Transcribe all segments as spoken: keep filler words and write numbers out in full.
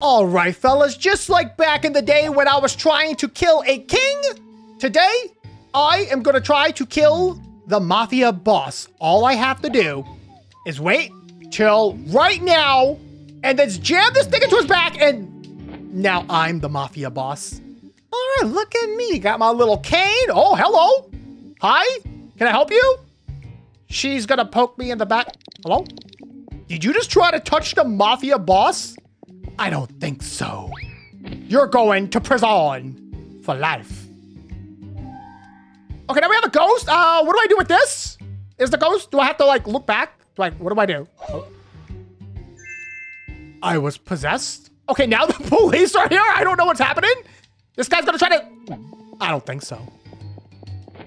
All right, fellas, just like back in the day when I was trying to kill a king, today I am going to try to kill the mafia boss. All I have to do is wait till right now and then jam this thing into his back, and now I'm the mafia boss. All right, look at me. Got my little cane. Oh, hello. Hi, can I help you? She's going to poke me in the back. Hello? Did you just try to touch the mafia boss? I don't think so. You're going to prison for life. Okay, now we have a ghost. Uh, what do I do with this? Is the ghost, do I have to like look back? Do I, what do I do? Oh. I was possessed. Okay, now the police are here. I don't know what's happening. This guy's gonna try to, I don't think so.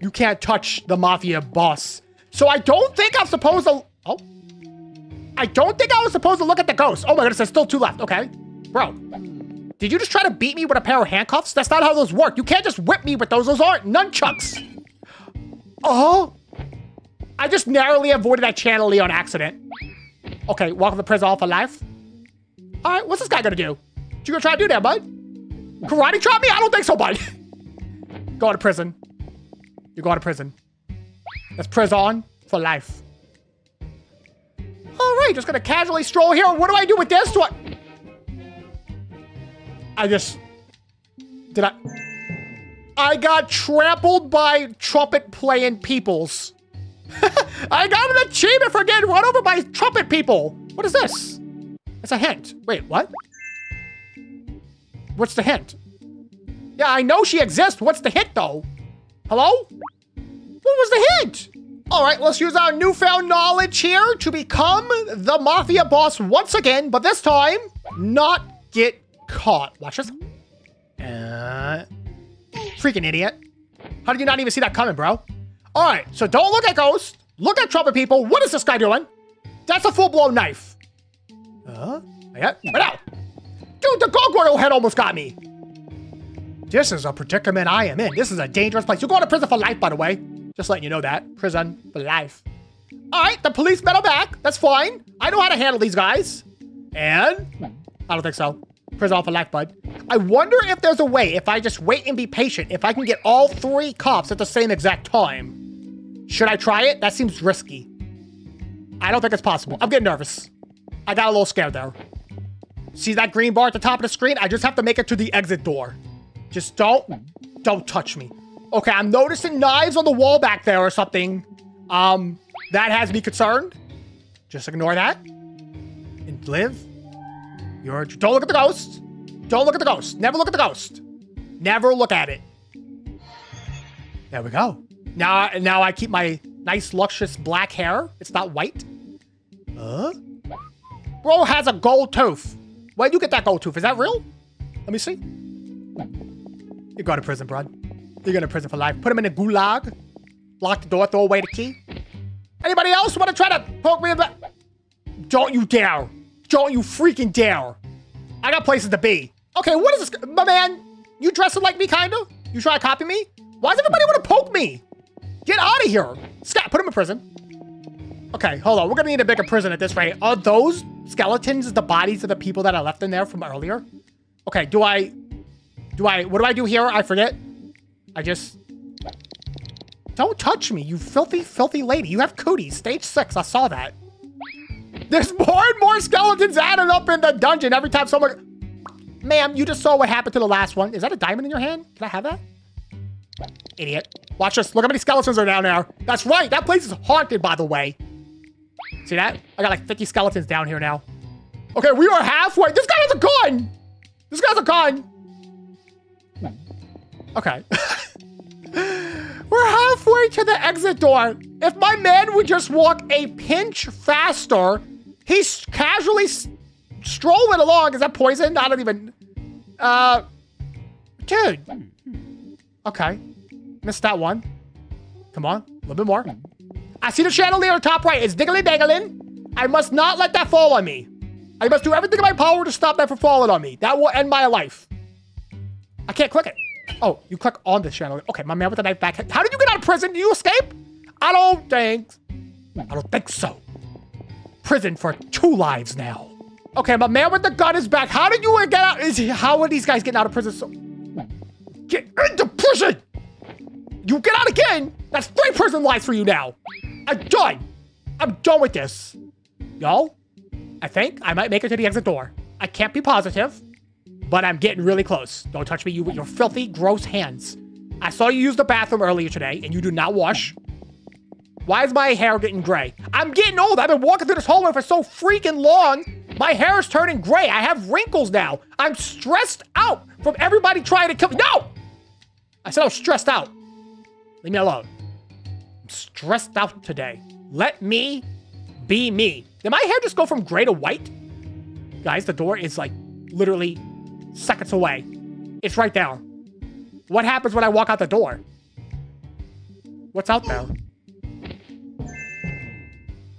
You can't touch the mafia boss. So I don't think I'm supposed to, oh. I don't think I was supposed to look at the ghost. Oh my goodness, there's still two left. Okay. Bro, did you just try to beat me with a pair of handcuffs? That's not how those work. You can't just whip me with those. Those aren't nunchucks. Oh, I just narrowly avoided that channel-y on accident. Okay, welcome to prison all for life. All right, what's this guy gonna do? What you gonna try to do there, bud? Karate chop me? I don't think so, bud. Go to prison. You're going to prison. That's prison for life. All right, just gonna casually stroll here. What do I do with this? Do I... I just... Did I... I got trampled by trumpet-playing peoples. I got an achievement for getting run over by trumpet people. What is this? That's a hint. Wait, what? What's the hint? Yeah, I know she exists. What's the hint, though? Hello? What was the hint? All right, let's use our newfound knowledge here to become the mafia boss once again, but this time, not get caught. Watch this. Uh, freaking idiot. How did you not even see that coming, bro? All right, so don't look at ghosts. Look at trumpet people. What is this guy doing? That's a full-blown knife. Huh? Yeah, right out. Dude, the gargoyle head almost got me. This is a predicament I am in. This is a dangerous place. You're going to prison for life, by the way. Just letting you know that. Prison for life. All right, the police metal back. That's fine. I know how to handle these guys. And I don't think so. Prison for life, bud. I wonder if there's a way, if I just wait and be patient, if I can get all three cops at the same exact time. Should I try it? That seems risky. I don't think it's possible. I'm getting nervous. I got a little scared there. See that green bar at the top of the screen? I just have to make it to the exit door. Just don't, don't touch me. Okay, I'm noticing knives on the wall back there or something. Um, that has me concerned. Just ignore that and live. You're, don't look at the ghost. Don't look at the ghost. Never look at the ghost. Never look at it. There we go. Now, now I keep my nice, luscious black hair. It's not white. Huh? Bro has a gold tooth. Where'd you get that gold tooth? Is that real? Let me see. You're going to prison, bro. You're going to prison for life. Put him in a gulag. Lock the door. Throw away the key. Anybody else want to try to poke me in the... Don't you dare. Don't you freaking dare. I got places to be. Okay, what is this? My man, you dressing like me, kind of? You trying to copy me? Why does everybody want to poke me? Get out of here. Scott, put him in prison. Okay, hold on. We're going to need a bigger prison at this rate. Are those skeletons the bodies of the people that I left in there from earlier? Okay, do I... Do I... What do I do here? I forget. I just... Don't touch me, you filthy, filthy lady. You have cooties. Stage six. I saw that. There's more and more skeletons added up in the dungeon every time someone... Ma'am, you just saw what happened to the last one. Is that a diamond in your hand? Can I have that? Idiot. Watch this. Look how many skeletons are down there. That's right. That place is haunted, by the way. See that? I got like fifty skeletons down here now. Okay, we are halfway. This guy has a gun. This guy has a gun. Okay. We're halfway to the exit door. If my man would just walk a pinch faster, he's casually strolling along. Is that poison? I don't even... Uh, dude. Okay. Missed that one. Come on. A little bit more. I see the chandelier on top right. It's dingling-dangling. I must not let that fall on me. I must do everything in my power to stop that from falling on me. That will end my life. I can't click it. Oh, you click on this channel. Okay, my man with the knife back. How did you get out of prison? Did you escape? I don't think... I don't think so. Prison for two lives now. Okay, my man with the gun is back. How did you get out? Is he, how are these guys getting out of prison? So get into prison. You get out again. That's three prison lives for you now. I'm done. I'm done with this. Y'all, I think I might make it to the exit door. I can't be positive, but I'm getting really close. Don't touch me, you with your filthy, gross hands. I saw you use the bathroom earlier today, and you do not wash. Why is my hair getting gray? I'm getting old. I've been walking through this hallway for so freaking long. My hair is turning gray. I have wrinkles now. I'm stressed out from everybody trying to kill me. No! I said I was stressed out. Leave me alone. I'm stressed out today. Let me be me. Did my hair just go from gray to white? Guys, the door is like literally seconds away. It's right there. What happens when I walk out the door? What's out there?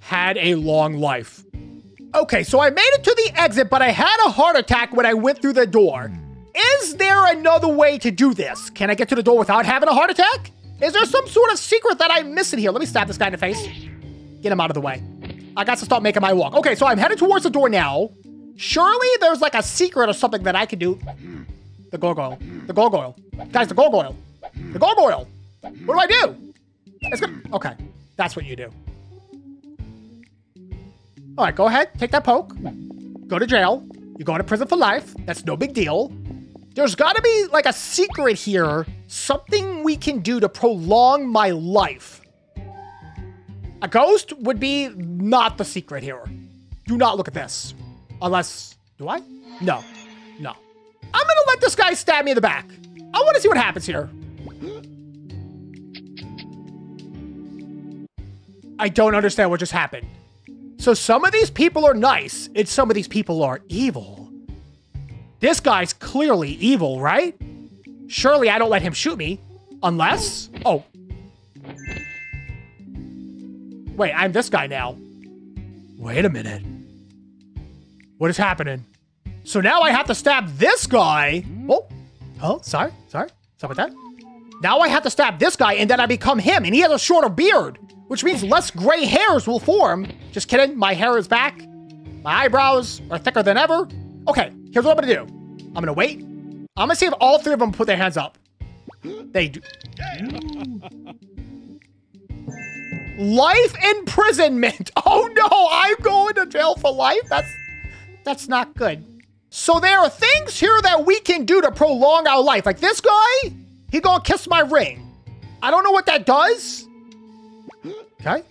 Had a long life. Okay, so I made it to the exit, but I had a heart attack when I went through the door. Is there another way to do this? Can I get to the door without having a heart attack? Is there some sort of secret that I'm missing here? Let me stab this guy in the face. Get him out of the way. I got to stop making my walk. Okay, so I'm headed towards the door now. Surely there's like a secret or something that I could do. The gargoyle. The gargoyle. Guys, the gargoyle. The gargoyle. What do I do? It's good. Okay, that's what you do. All right, go ahead, take that poke, go to jail. You're going to prison for life. That's no big deal. There's gotta be like a secret here, something we can do to prolong my life. A ghost would be not the secret here. Do not look at this. Unless, do I? No, no. I'm gonna let this guy stab me in the back. I wanna see what happens here. I don't understand what just happened. So some of these people are nice, and some of these people are evil. This guy's clearly evil, right? Surely I don't let him shoot me, unless, oh. Wait, I'm this guy now. Wait a minute. What is happening? So now I have to stab this guy. Oh, oh, sorry, sorry, sorry about that. Now I have to stab this guy, and then I become him, and he has a shorter beard, which means less gray hairs will form. Just kidding, my hair is back. My eyebrows are thicker than ever. Okay, here's what I'm gonna do. I'm gonna wait. I'm gonna see if all three of them put their hands up. They do. Life imprisonment. Oh no, I'm going to jail for life. That's, that's not good. So there are things here that we can do to prolong our life. Like this guy, he gonna kiss my ring. I don't know what that does. Okay.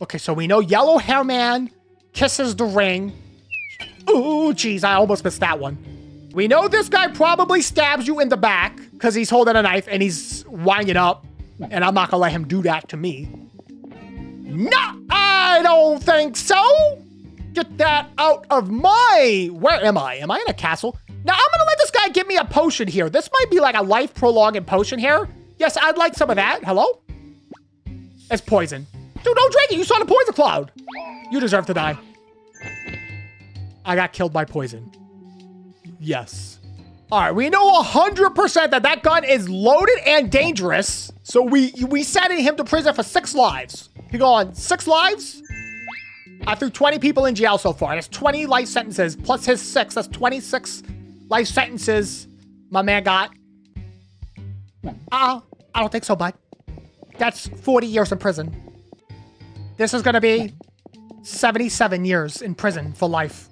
Okay, so we know yellow hair man kisses the ring. Ooh, geez, I almost missed that one. We know this guy probably stabs you in the back because he's holding a knife and he's winding up, and I'm not gonna let him do that to me. No, I don't think so. Get that out of my, where am I? Am I in a castle? Now I'm gonna let this guy give me a potion here. This might be like a life prolonging potion here. Yes, I'd like some of that, hello? It's poison. Dude, don't drink it. You saw the poison cloud. You deserve to die. I got killed by poison. Yes. All right, we know one hundred percent that that gun is loaded and dangerous. So we we sent him to prison for six lives. He gone six lives? I threw twenty people in jail so far. That's twenty life sentences plus his six. That's twenty-six life sentences my man got. Uh, I don't think so, bud. That's forty years in prison. This is gonna be seventy-seven years in prison for life.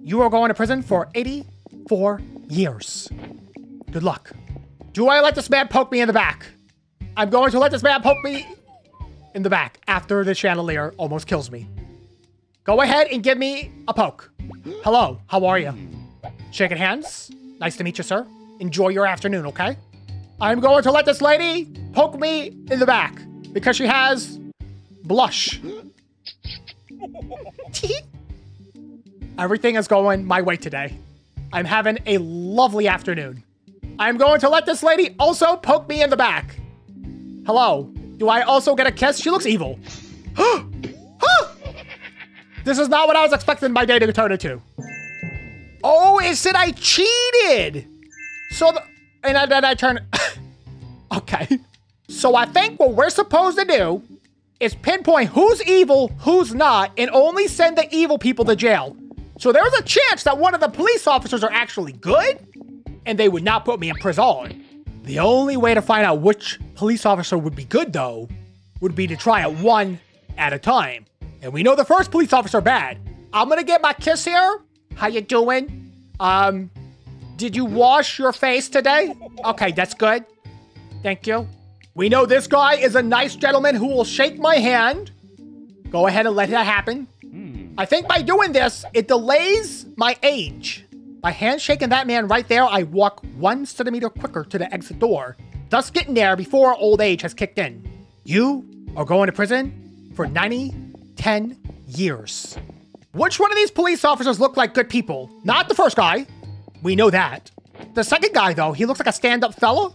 You are going to prison for eighty-four years. Good luck. Do I let this man poke me in the back? I'm going to let this man poke me in the back after the chandelier almost kills me. Go ahead and give me a poke. Hello, how are you? Shaking hands. Nice to meet you, sir. Enjoy your afternoon, okay? I'm going to let this lady poke me in the back because she has blush. Everything is going my way today. I'm having a lovely afternoon. I'm going to let this lady also poke me in the back. Hello. Do I also get a kiss? She looks evil. This is not what I was expecting my day to turn into. Oh, it said I cheated. So the, and I, then I turn. Okay. So I think what we're supposed to do is pinpoint who's evil, who's not, and only send the evil people to jail. So there's a chance that one of the police officers are actually good and they would not put me in prison. The only way to find out which police officer would be good though, would be to try it one at a time. And we know the first police officer bad. I'm gonna get my kiss here. How you doing? Um, did you wash your face today? Okay, that's good. Thank you. We know this guy is a nice gentleman who will shake my hand. Go ahead and let that happen. I think by doing this, it delays my age. By handshaking that man right there, I walk one centimeter quicker to the exit door, thus getting there before old age has kicked in. You are going to prison for ninety, ten years. Which one of these police officers look like good people? Not the first guy. We know that. The second guy, though, he looks like a stand-up fella.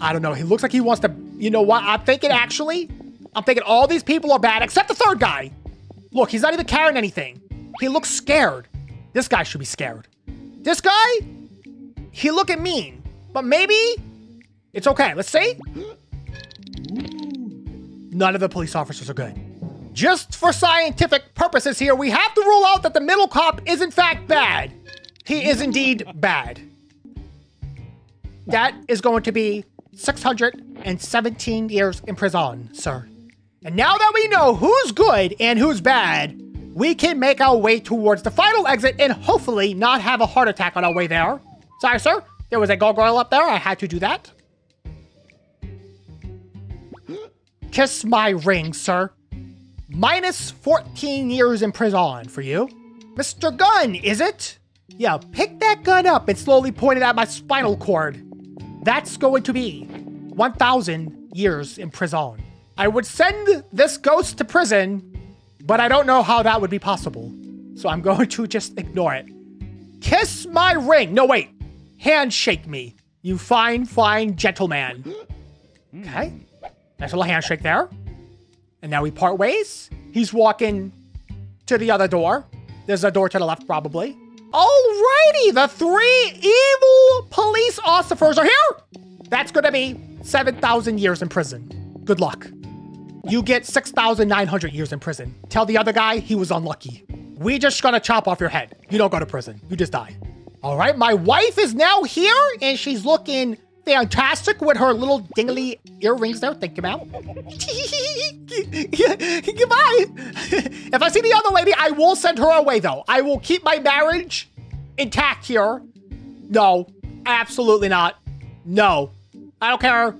I don't know. He looks like he wants to... You know what? I'm thinking, actually, I'm thinking all these people are bad except the third guy. Look, he's not even carrying anything. He looks scared. This guy should be scared. This guy, he looking mean, but maybe it's okay. Let's see. None of the police officers are good. Just for scientific purposes here, we have to rule out that the middle cop is in fact bad. He is indeed bad. That is going to be six hundred seventeen years in prison, sir. And now that we know who's good and who's bad, we can make our way towards the final exit and hopefully not have a heart attack on our way there. Sorry, sir. There was a gargoyle up there. I had to do that. Kiss my ring, sir. Minus fourteen years in prison for you. Mister Gun, is it? Yeah, pick that gun up and slowly point it at my spinal cord. That's going to be one thousand years in prison. I would send this ghost to prison, but I don't know how that would be possible. So I'm going to just ignore it. Kiss my ring. No, wait. Handshake me, you fine, fine gentleman. Okay. Nice little handshake there. And now we part ways. He's walking to the other door. There's a door to the left, probably. Alrighty, the three evil police officers are here. That's going to be seven thousand years in prison. Good luck. You get six thousand nine hundred years in prison. Tell the other guy he was unlucky. We just gonna chop off your head. You don't go to prison. You just die. All right, my wife is now here and she's looking fantastic with her little dingly earrings there. Thank you, ma'am. Goodbye. If I see the other lady, I will send her away though. I will keep my marriage intact here. No, absolutely not. No, I don't care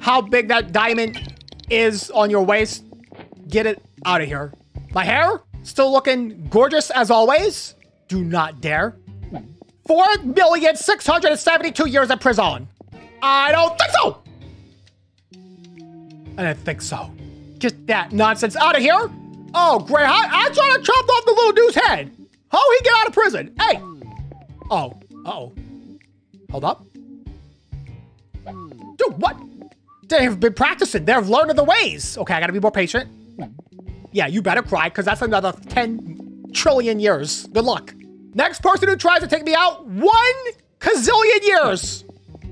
how big that diamond is on your waist. Get it out of here. My hair, still looking gorgeous as always. Do not dare. four million six hundred seventy-two years in prison. I don't think so. I don't think so. Get that nonsense out of here. Oh, great. I, I tried to chop off the little dude's head. How'd he get out of prison? Hey. Oh, uh-oh. Hold up. Dude, what? They've been practicing. They've learned other ways. Okay, I gotta be more patient. Yeah, you better cry, because that's another ten trillion years. Good luck. Next person who tries to take me out, one gazillion years.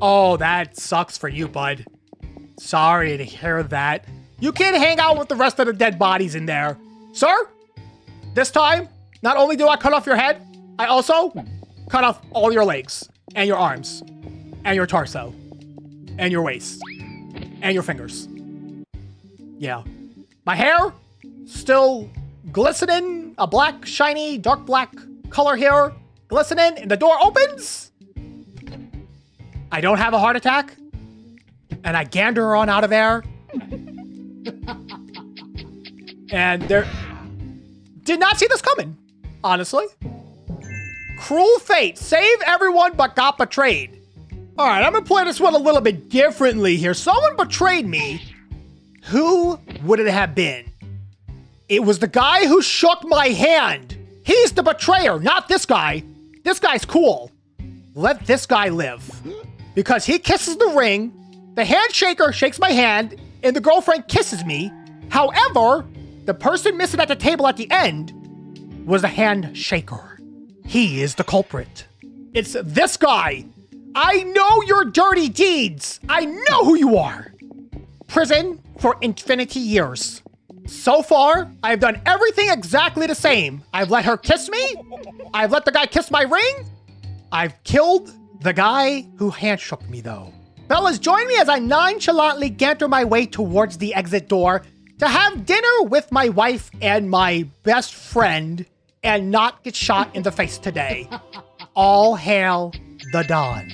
Oh, that sucks for you, bud. Sorry to hear that. You can't hang out with the rest of the dead bodies in there. Sir, this time, not only do I cut off your head, I also cut off all your legs and your arms and your torso and your waist. And your fingers. Yeah. My hair, still glistening. A black, shiny, dark black color here. Glistening. And the door opens. I don't have a heart attack. And I gander on out of there. And there... Did not see this coming, honestly. Cruel fate. Save everyone but got betrayed. All right, I'm gonna play this one a little bit differently here. Someone betrayed me. Who would it have been? It was the guy who shook my hand. He's the betrayer, not this guy. This guy's cool. Let this guy live. Because he kisses the ring, the handshaker shakes my hand, and the girlfriend kisses me. However, the person missing at the table at the end was the handshaker. He is the culprit. It's this guy. I know your dirty deeds. I know who you are. Prison for infinity years. So far, I've done everything exactly the same. I've let her kiss me. I've let the guy kiss my ring. I've killed the guy who handshook me, though. Fellas, join me as I nonchalantly canter my way towards the exit door to have dinner with my wife and my best friend and not get shot in the face today. All hail the Don.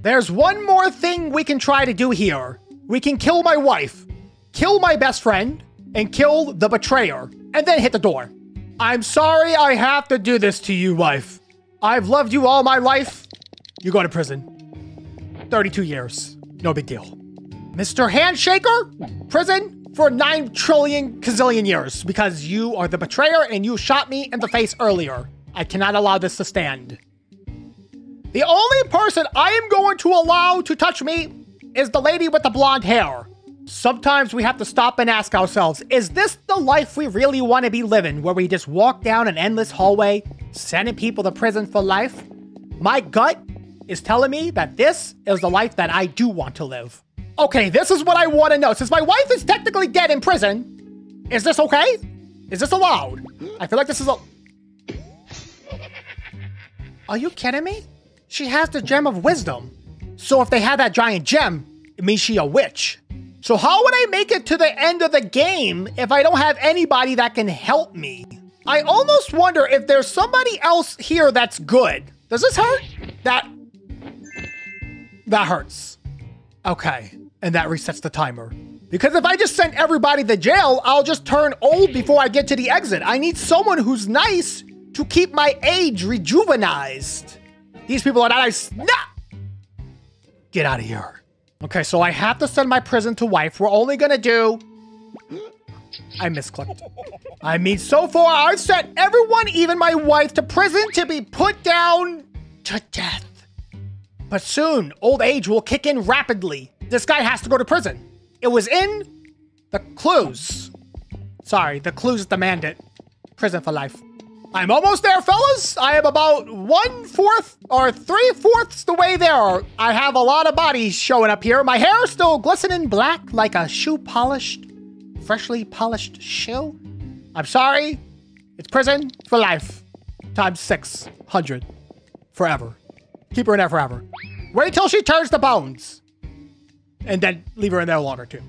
There's one more thing we can try to do here. We can kill my wife, kill my best friend, and kill the betrayer, and then hit the door. I'm sorry I have to do this to you, wife. I've loved you all my life. You go to prison. thirty-two years. No big deal. Mister Handshaker, prison for nine trillion gazillion years because you are the betrayer and you shot me in the face earlier. I cannot allow this to stand. The only person I am going to allow to touch me is the lady with the blonde hair. Sometimes we have to stop and ask ourselves, is this the life we really want to be living, where we just walk down an endless hallway, sending people to prison for life? My gut is telling me that this is the life that I do want to live. Okay, this is what I want to know. Since my wife is technically dead in prison, is this okay? Is this allowed? I feel like this is a... Are you kidding me? She has the gem of wisdom. So if they had that giant gem, it means she a witch. So how would I make it to the end of the game if I don't have anybody that can help me? I almost wonder if there's somebody else here that's good. Does this hurt? That... That hurts. Okay. And that resets the timer. Because if I just send everybody to jail, I'll just turn old before I get to the exit. I need someone who's nice to keep my age rejuvenized. These people are not nice. No! Get out of here. Okay, so I have to send my prison to wife. We're only gonna do... I misclicked. I mean, so far, I've sent everyone, even my wife, to prison to be put down to death. But soon, old age will kick in rapidly. This guy has to go to prison. It was in the clues. Sorry, the clues demand it. Prison for life. I'm almost there, fellas. I am about one-fourth or three-fourths the way there. I have a lot of bodies showing up here. My hair is still glistening black like a shoe-polished, freshly polished shoe. I'm sorry. It's prison for life. Times six hundred. Forever. Keep her in there forever. Wait till she turns to bones. And then leave her in there longer, too.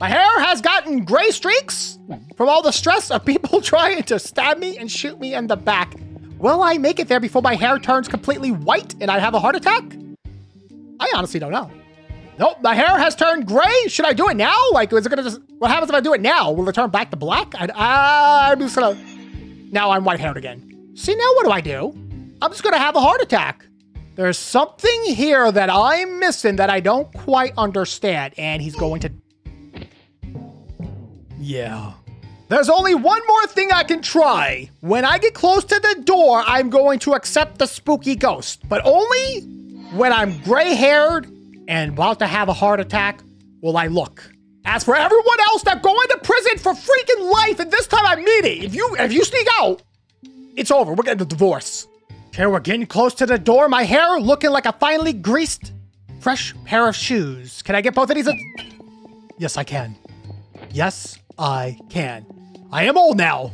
My hair has gotten gray streaks from all the stress of people trying to stab me and shoot me in the back. Will I make it there before my hair turns completely white and I have a heart attack? I honestly don't know. Nope, my hair has turned gray. Should I do it now? Like, is it gonna just, what happens if I do it now? Will it turn back to black? I, I, I'm just gonna, now I'm white-haired again. See, now what do I do? I'm just gonna have a heart attack. There's something here that I'm missing that I don't quite understand, and he's going to... Yeah. There's only one more thing I can try. When I get close to the door, I'm going to accept the spooky ghost, but only when I'm gray-haired and about to have a heart attack will I look. As for everyone else, they're going to prison for freaking life, and this time I mean it. If you, if you sneak out, it's over. We're getting a divorce. Okay, we're getting close to the door. My hair looking like a finely greased, fresh pair of shoes. Can I get both of these? Yes, I can. Yes, I can. I am old now.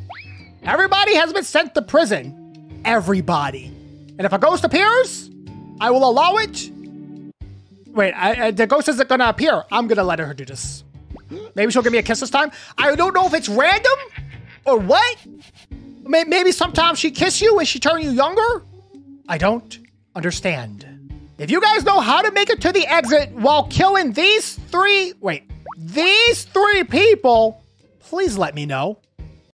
Everybody has been sent to prison. Everybody. And if a ghost appears, I will allow it. Wait, I, I, the ghost isn't gonna appear. I'm gonna let her do this. Maybe she'll give me a kiss this time. I don't know if it's random or what. Maybe sometimes she kiss you and she turn you younger. I don't understand. If you guys know how to make it to the exit while killing these three, wait, these three people, please let me know.